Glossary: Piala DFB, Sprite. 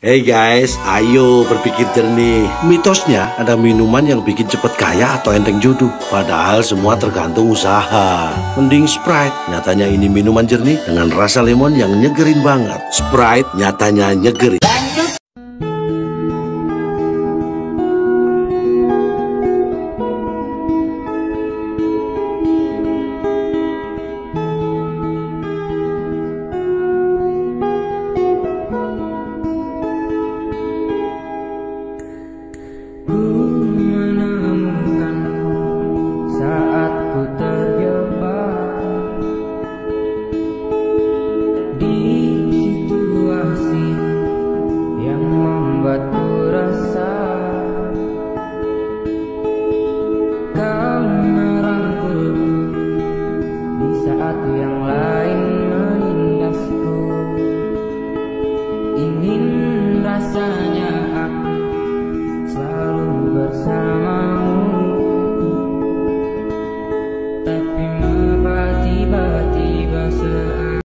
Hey guys, ayo berpikir jernih. Mitosnya ada minuman yang bikin cepet kaya atau enteng jodoh. Padahal semua tergantung usaha. Mending Sprite. Nyatanya ini minuman jernih dengan rasa lemon yang nyegerin banget. Sprite nyatanya nyegerin. Yang lain menindasku, ingin rasanya.